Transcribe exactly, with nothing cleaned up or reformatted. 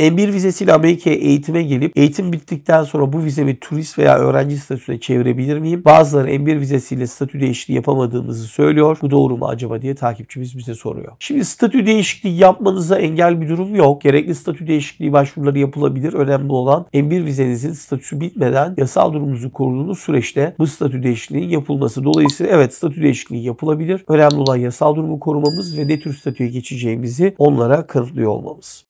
M bir vizesiyle Amerika'ya eğitime gelip eğitim bittikten sonra bu vize bir turist veya öğrenci statüsüne çevirebilir miyim? Bazıları M bir vizesiyle statü değişikliği yapamadığımızı söylüyor. Bu doğru mu acaba diye takipçimiz bize soruyor. Şimdi statü değişikliği yapmanıza engel bir durum yok. Gerekli statü değişikliği başvuruları yapılabilir. Önemli olan M bir vizenizin statüsü bitmeden yasal durumunuzu koruduğunuz süreçte bu statü değişikliğinin yapılması. Dolayısıyla evet, statü değişikliği yapılabilir. Önemli olan yasal durumu korumamız ve ne tür statüye geçeceğimizi onlara kanıtlıyor olmamız.